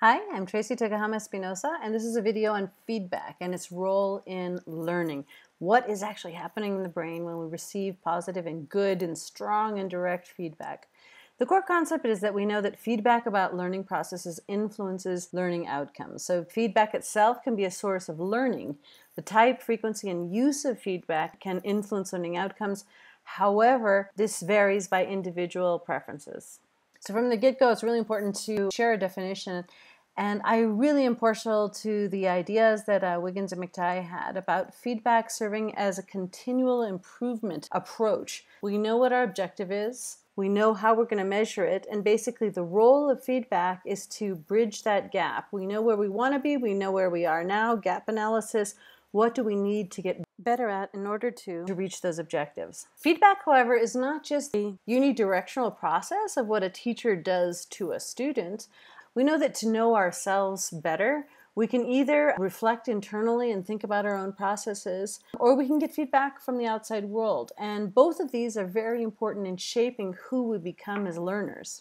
Hi, I'm Tracey Tokuhama-Espinosa, and this is a video on feedback and its role in learning. What is actually happening in the brain when we receive positive and good and strong and direct feedback? The core concept is that we know that feedback about learning processes influences learning outcomes. So feedback itself can be a source of learning. The type, frequency, and use of feedback can influence learning outcomes. However, this varies by individual preferences. So from the get-go, it's really important to share a definition, and I really am partial to the ideas that Wiggins and McTighe had about feedback serving as a continual improvement approach. We know what our objective is, we know how we're going to measure it, and basically the role of feedback is to bridge that gap. We know where we want to be, we know where we are now, gap analysis. What do we need to get better at in order to reach those objectives? Feedback, however, is not just the unidirectional process of what a teacher does to a student. We know that to know ourselves better, we can either reflect internally and think about our own processes, or we can get feedback from the outside world. And both of these are very important in shaping who we become as learners.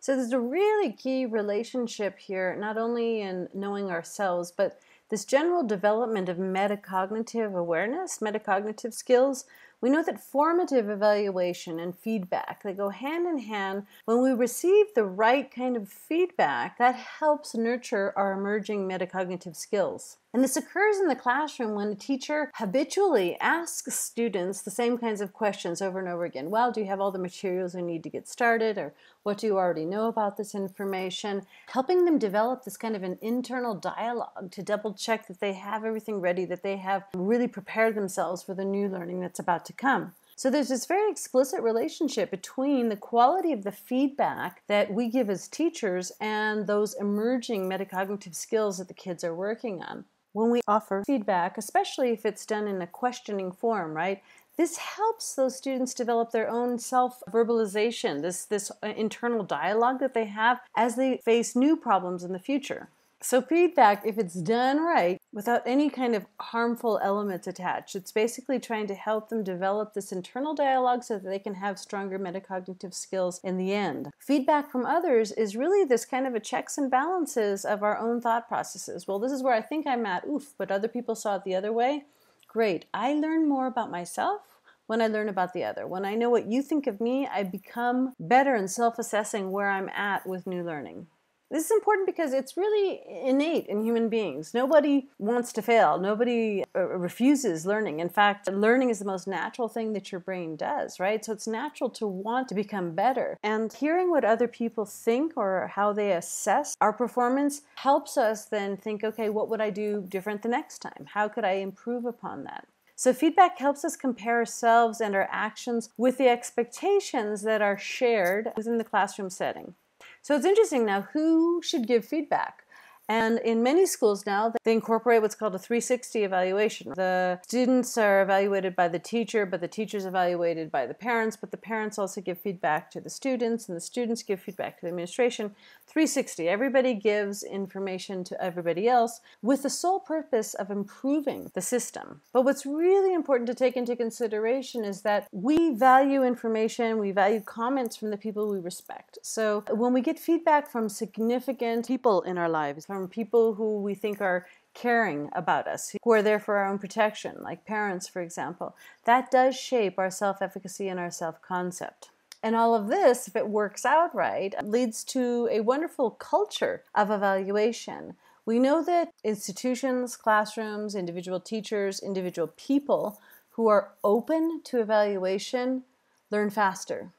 So there's a really key relationship here, not only in knowing ourselves, but this general development of metacognitive awareness, metacognitive skills. We know that formative evaluation and feedback, they go hand in hand. When we receive the right kind of feedback, that helps nurture our emerging metacognitive skills. And this occurs in the classroom when a teacher habitually asks students the same kinds of questions over and over again. Well, do you have all the materials we need to get started? Or what do you already know about this information? Helping them develop this kind of an internal dialogue to double check that they have everything ready, that they have really prepared themselves for the new learning that's about to come. So there's this very explicit relationship between the quality of the feedback that we give as teachers and those emerging metacognitive skills that the kids are working on. When we offer feedback, especially if it's done in a questioning form, right, this helps those students develop their own self-verbalization, this internal dialogue that they have as they face new problems in the future. So feedback, if it's done right, without any kind of harmful elements attached, it's basically trying to help them develop this internal dialogue so that they can have stronger metacognitive skills in the end. Feedback from others is really this kind of a checks and balances of our own thought processes. Well, this is where I think I'm at, oof, but other people saw it the other way. Great, I learn more about myself when I learn about the other. When I know what you think of me, I become better in self-assessing where I'm at with new learning. This is important because it's really innate in human beings. Nobody wants to fail. Nobody refuses learning. In fact, learning is the most natural thing that your brain does, right? So it's natural to want to become better. And hearing what other people think or how they assess our performance helps us then think, okay, what would I do different the next time? How could I improve upon that? So feedback helps us compare ourselves and our actions with the expectations that are shared within the classroom setting. So it's interesting now, who should give feedback? And in many schools now, they incorporate what's called a 360 evaluation. The students are evaluated by the teacher, but the teacher's evaluated by the parents, but the parents also give feedback to the students, and the students give feedback to the administration. 360, everybody gives information to everybody else with the sole purpose of improving the system. But what's really important to take into consideration is that we value information, we value comments from the people we respect. So when we get feedback from significant people in our lives, from people who we think are caring about us, who are there for our own protection, like parents, for example. That does shape our self-efficacy and our self-concept. And all of this, if it works out right, leads to a wonderful culture of evaluation. We know that institutions, classrooms, individual teachers, individual people who are open to evaluation learn faster.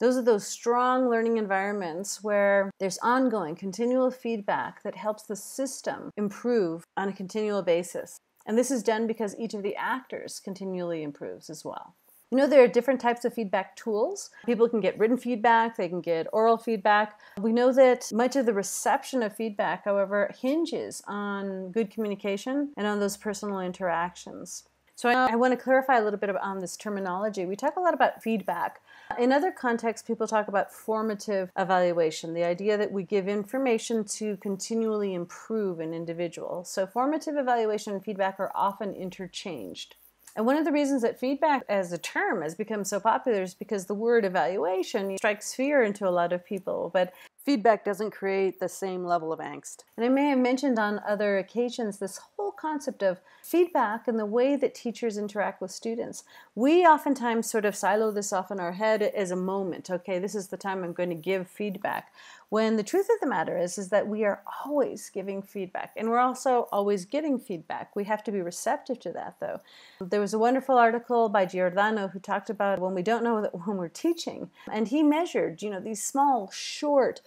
Those are those strong learning environments where there's ongoing, continual feedback that helps the system improve on a continual basis. And this is done because each of the actors continually improves as well. You know, there are different types of feedback tools. People can get written feedback, they can get oral feedback. We know that much of the reception of feedback, however, hinges on good communication and on those personal interactions. So I want to clarify a little bit on this terminology. We talk a lot about feedback. In other contexts, people talk about formative evaluation, the idea that we give information to continually improve an individual. So formative evaluation and feedback are often interchanged. And one of the reasons that feedback as a term has become so popular is because the word evaluation strikes fear into a lot of people, but feedback doesn't create the same level of angst. And I may have mentioned on other occasions this whole concept of feedback and the way that teachers interact with students. We oftentimes sort of silo this off in our head as a moment. Okay, this is the time I'm going to give feedback. When the truth of the matter is that we are always giving feedback, and we're also always getting feedback. We have to be receptive to that, though. There was a wonderful article by Giordano who talked about when we don't know that when we're teaching, and he measured, you know, these small, short,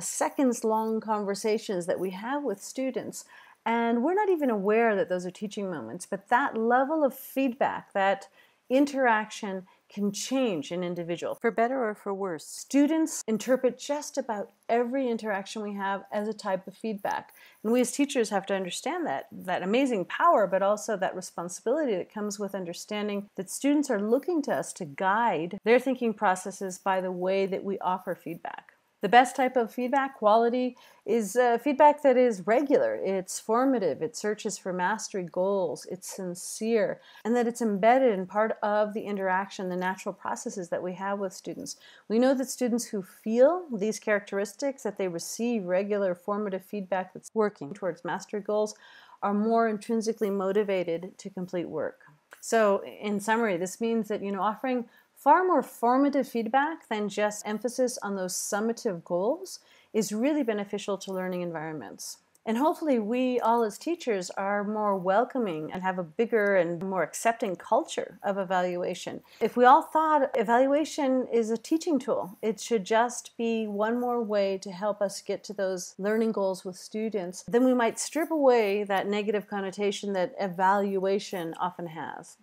seconds-long conversations that we have with students, and we're not even aware that those are teaching moments. But that level of feedback, that interaction, can change an individual, for better or for worse. Students interpret just about every interaction we have as a type of feedback. And we as teachers have to understand that amazing power, but also that responsibility that comes with understanding that students are looking to us to guide their thinking processes by the way that we offer feedback. The best type of feedback quality is feedback that is regular, it's formative, it searches for mastery goals, it's sincere, and that it's embedded in part of the interaction, the natural processes that we have with students. We know that students who feel these characteristics, that they receive regular formative feedback that's working towards mastery goals, are more intrinsically motivated to complete work. So in summary, this means that, you know, offering far more formative feedback than just emphasis on those summative goals is really beneficial to learning environments. And hopefully we all as teachers are more welcoming and have a bigger and more accepting culture of evaluation. If we all thought evaluation is a teaching tool, it should just be one more way to help us get to those learning goals with students, then we might strip away that negative connotation that evaluation often has.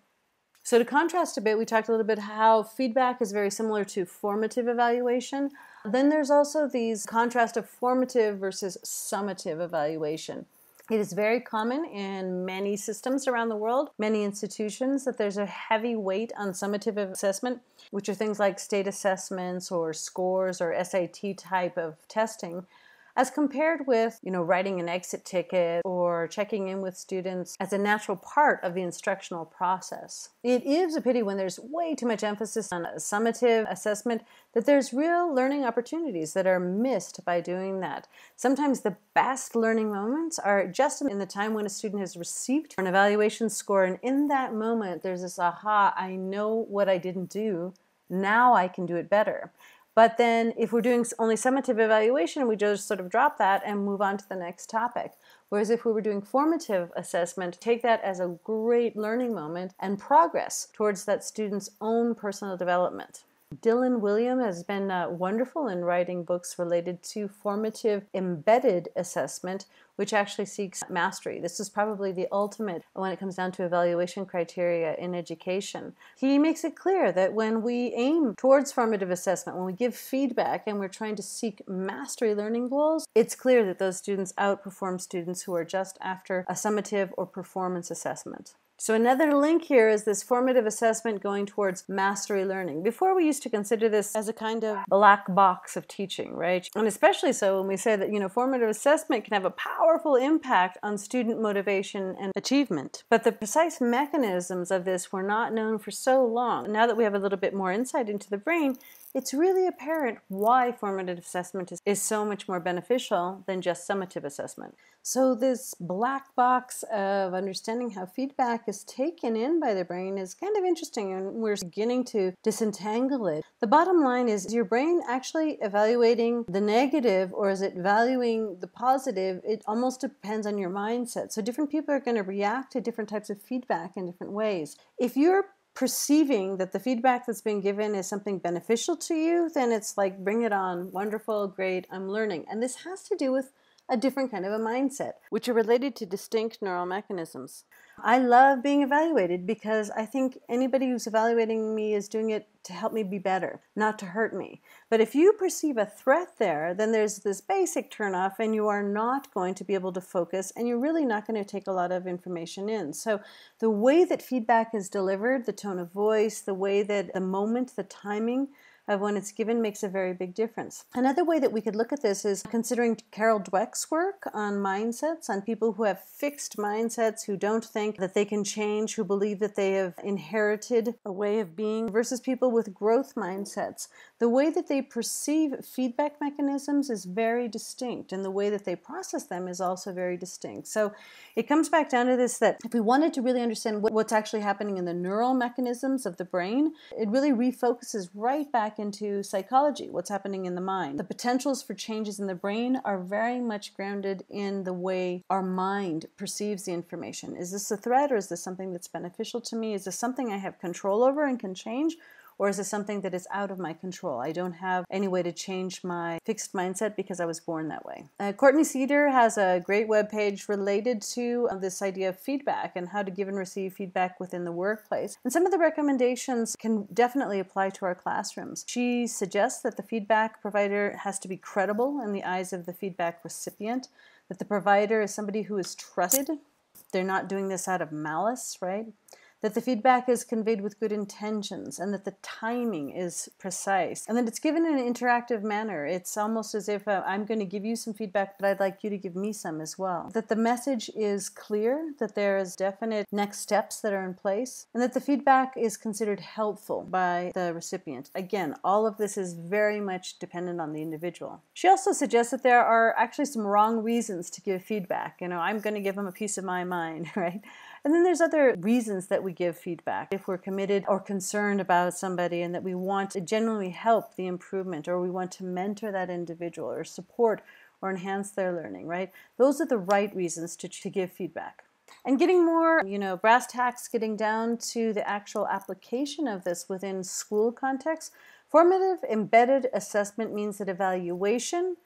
So to contrast a bit, we talked a little bit how feedback is very similar to formative evaluation. Then there's also these contrast of formative versus summative evaluation. It is very common in many systems around the world, many institutions, that there's a heavy weight on summative assessment, which are things like state assessments or scores or SAT type of testing, as compared with, you know, writing an exit ticket or checking in with students as a natural part of the instructional process. It is a pity when there's way too much emphasis on a summative assessment that there's real learning opportunities that are missed by doing that. Sometimes the best learning moments are just in the time when a student has received an evaluation score, and in that moment there's this, aha, I know what I didn't do, now I can do it better. But then if we're doing only summative evaluation, we just sort of drop that and move on to the next topic. Whereas if we were doing formative assessment, take that as a great learning moment and progress towards that student's own personal development. Dylan William has been wonderful in writing books related to formative embedded assessment, which actually seeks mastery. This is probably the ultimate when it comes down to evaluation criteria in education. He makes it clear that when we aim towards formative assessment, when we give feedback and we're trying to seek mastery learning goals, it's clear that those students outperform students who are just after a summative or performance assessment. So another link here is this formative assessment going towards mastery learning. Before, we used to consider this as a kind of black box of teaching, right? And especially so when we say that, you know, formative assessment can have a powerful impact on student motivation and achievement. But the precise mechanisms of this were not known for so long. Now that we have a little bit more insight into the brain, it's really apparent why formative assessment is so much more beneficial than just summative assessment. So this black box of understanding how feedback is taken in by the brain is kind of interesting, and we're beginning to disentangle it. The bottom line is your brain actually evaluating the negative, or is it valuing the positive? It almost depends on your mindset. So different people are going to react to different types of feedback in different ways. If you're perceiving that the feedback that's being given is something beneficial to you, then it's like, bring it on, wonderful, great, I'm learning. And this has to do with a different kind of a mindset, which are related to distinct neural mechanisms. I love being evaluated because I think anybody who's evaluating me is doing it to help me be better, not to hurt me. But if you perceive a threat there, then there's this basic turnoff, and you are not going to be able to focus, and you're really not going to take a lot of information in. So the way that feedback is delivered, the tone of voice, the way that the moment, the timing, of when it's given makes a very big difference. Another way that we could look at this is considering Carol Dweck's work on mindsets, on people who have fixed mindsets, who don't think that they can change, who believe that they have inherited a way of being, versus people with growth mindsets. The way that they perceive feedback mechanisms is very distinct, and the way that they process them is also very distinct. So it comes back down to this, that if we wanted to really understand what's actually happening in the neural mechanisms of the brain, it really refocuses right back into psychology, what's happening in the mind. The potentials for changes in the brain are very much grounded in the way our mind perceives the information. Is this a threat, or is this something that's beneficial to me? Is this something I have control over and can change? Or is it something that is out of my control? I don't have any way to change my fixed mindset because I was born that way. Courtney Cedar has a great webpage related to this idea of feedback and how to give and receive feedback within the workplace. And some of the recommendations can definitely apply to our classrooms. She suggests that the feedback provider has to be credible in the eyes of the feedback recipient, that the provider is somebody who is trusted. They're not doing this out of malice, right? That the feedback is conveyed with good intentions, and that the timing is precise, and that it's given in an interactive manner. It's almost as if I'm going to give you some feedback, but I'd like you to give me some as well. That the message is clear, that there is definite next steps that are in place, and that the feedback is considered helpful by the recipient. Again, all of this is very much dependent on the individual. She also suggests that there are actually some wrong reasons to give feedback. You know, I'm going to give them a piece of my mind, right? And then there's other reasons that we give feedback. If we're committed or concerned about somebody and that we want to genuinely help the improvement, or we want to mentor that individual or support or enhance their learning, right? Those are the right reasons to give feedback. And getting more, you know, brass tacks, getting down to the actual application of this within school context, formative embedded assessment means that evaluation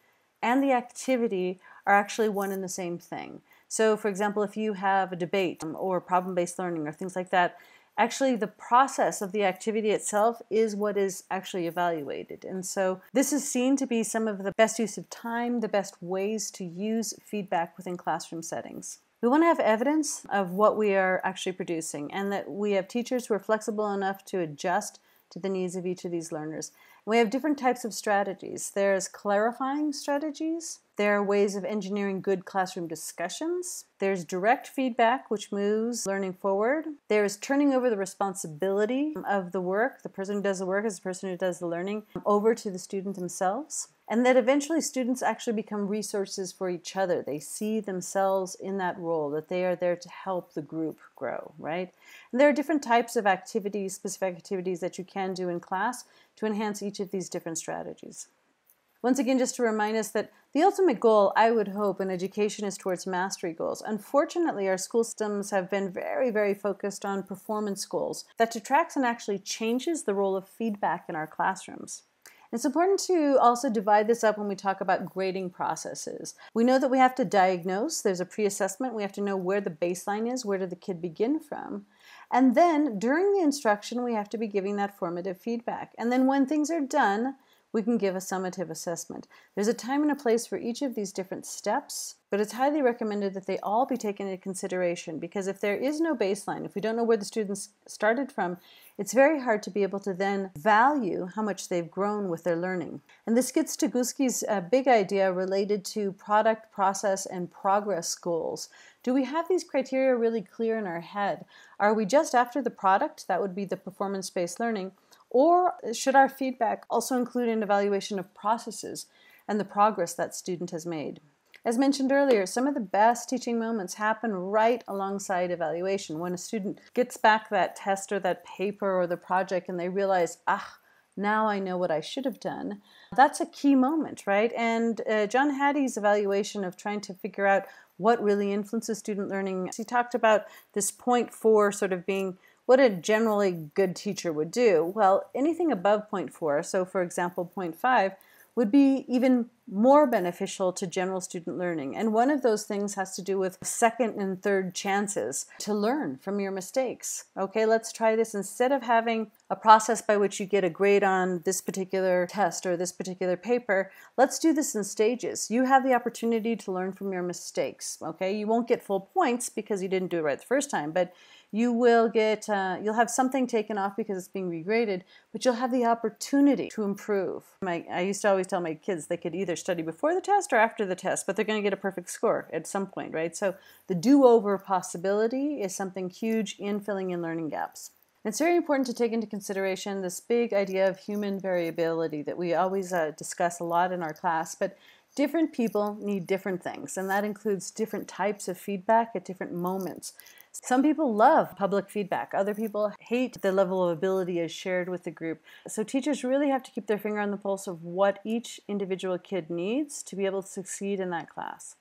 and the activity are actually one and the same thing. So, for example, if you have a debate or problem-based learning or things like that, actually the process of the activity itself is what is actually evaluated. And so this is seen to be some of the best use of time, the best ways to use feedback within classroom settings. We want to have evidence of what we are actually producing, and that we have teachers who are flexible enough to adjust to the needs of each of these learners. We have different types of strategies. There's clarifying strategies. There are ways of engineering good classroom discussions. There's direct feedback, which moves learning forward. There is turning over the responsibility of the work. The person who does the work is the person who does the learning, over to the student themselves. And that eventually students actually become resources for each other. They see themselves in that role, that they are there to help the group grow, right? And there are different types of activities, specific activities that you can do in class to enhance each of these different strategies. Once again, just to remind us that the ultimate goal, I would hope, in education is towards mastery goals. Unfortunately, our school systems have been very, very focused on performance goals. That detracts and actually changes the role of feedback in our classrooms. It's important to also divide this up when we talk about grading processes. We know that we have to diagnose. There's a pre-assessment. We have to know where the baseline is. Where did the kid begin from? And then during the instruction, we have to be giving that formative feedback. And then when things are done, we can give a summative assessment. There's a time and a place for each of these different steps, but it's highly recommended that they all be taken into consideration, because if there is no baseline, if we don't know where the students started from, it's very hard to be able to then value how much they've grown with their learning. And this gets to Guskey's big idea related to product, process, and progress goals. Do we have these criteria really clear in our head? Are we just after the product? That would be the performance-based learning. Or should our feedback also include an evaluation of processes and the progress that student has made? As mentioned earlier, some of the best teaching moments happen right alongside evaluation. When a student gets back that test or that paper or the project and they realize, ah, now I know what I should have done. That's a key moment, right? And John Hattie's evaluation of trying to figure out what really influences student learning, he talked about this point 4 sort of being what a generally good teacher would do. Well, anything above 0.4, so for example 0.5, would be even more beneficial to general student learning. And one of those things has to do with second and third chances to learn from your mistakes. Okay, let's try this. Instead of having a process by which you get a grade on this particular test or this particular paper, let's do this in stages. You have the opportunity to learn from your mistakes. Okay, you won't get full points because you didn't do it right the first time, but you will get, you'll have something taken off because it's being regraded, but you'll have the opportunity to improve. I used to always tell my kids they could either study before the test or after the test, but they're going to get a perfect score at some point, right? So the do-over possibility is something huge in filling in learning gaps. It's very important to take into consideration this big idea of human variability that we always discuss a lot in our class, but different people need different things, and that includes different types of feedback at different moments. Some people love public feedback. Other people hate the level of ability as shared with the group. So teachers really have to keep their finger on the pulse of what each individual kid needs to be able to succeed in that class.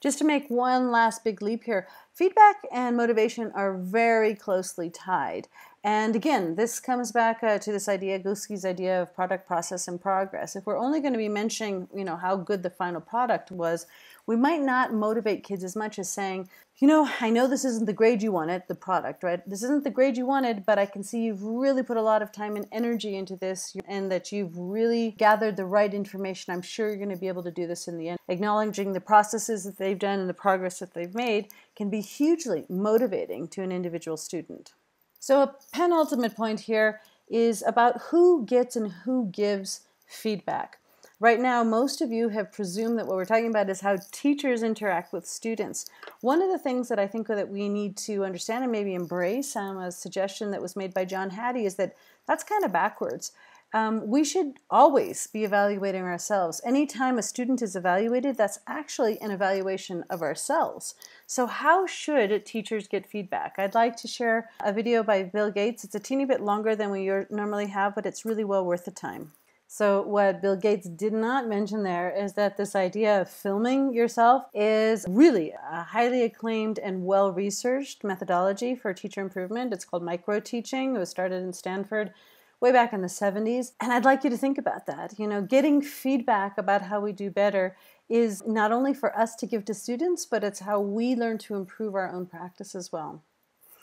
Just to make one last big leap here, feedback and motivation are very closely tied. And again, this comes back to this idea, Guskey's idea of product, process, and progress. If we're only going to be mentioning, you know, how good the final product was, we might not motivate kids as much as saying, you know, I know this isn't the grade you wanted, the product, right? This isn't the grade you wanted, but I can see you've really put a lot of time and energy into this and that you've really gathered the right information. I'm sure you're going to be able to do this in the end. Acknowledging the processes that they've done and the progress that they've made can be hugely motivating to an individual student. So a penultimate point here is about who gets and who gives feedback. Right now, most of you have presumed that what we're talking about is how teachers interact with students. One of the things that I think that we need to understand and maybe embrace, a suggestion that was made by John Hattie, is that that's kind of backwards. We should always be evaluating ourselves. Anytime a student is evaluated, that's actually an evaluation of ourselves. So how should teachers get feedback? I'd like to share a video by Bill Gates. It's a teeny bit longer than we normally have, but it's really well worth the time. So what Bill Gates did not mention there is that this idea of filming yourself is really a highly acclaimed and well-researched methodology for teacher improvement. It's called micro-teaching. It was started in Stanford way back in the 70s. And I'd like you to think about that. You know, getting feedback about how we do better is not only for us to give to students, but it's how we learn to improve our own practice as well.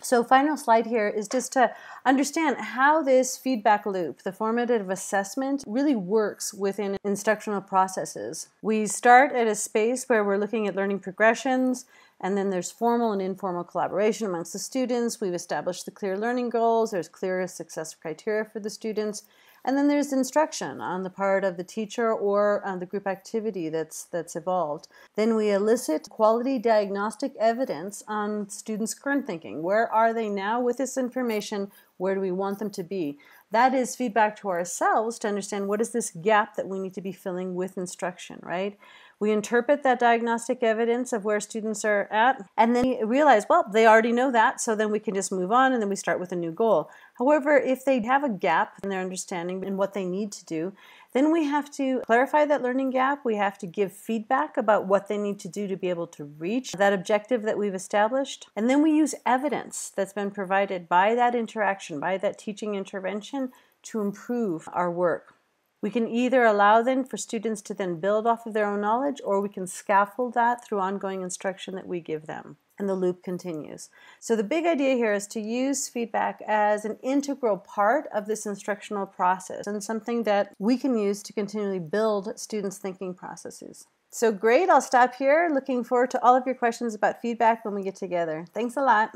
So final slide here is just to understand how this feedback loop, the formative assessment, really works within instructional processes. We start at a space where we're looking at learning progressions, and then there's formal and informal collaboration amongst the students. We've established the clear learning goals. There's clear success criteria for the students. And then there's instruction on the part of the teacher or on the group activity that's evolved. Then we elicit quality diagnostic evidence on students' current thinking. Where are they now with this information? Where do we want them to be? That is feedback to ourselves to understand what is this gap that we need to be filling with instruction, right? We interpret that diagnostic evidence of where students are at, and then we realize, well, they already know that, so then we can just move on, and then we start with a new goal. However, if they have a gap in their understanding and what they need to do, then we have to clarify that learning gap. We have to give feedback about what they need to do to be able to reach that objective that we've established. And then we use evidence that's been provided by that interaction, by that teaching intervention, to improve our work. We can either allow then for students to then build off of their own knowledge, or we can scaffold that through ongoing instruction that we give them. And the loop continues. So the big idea here is to use feedback as an integral part of this instructional process and something that we can use to continually build students' thinking processes. So great, I'll stop here. Looking forward to all of your questions about feedback when we get together. Thanks a lot.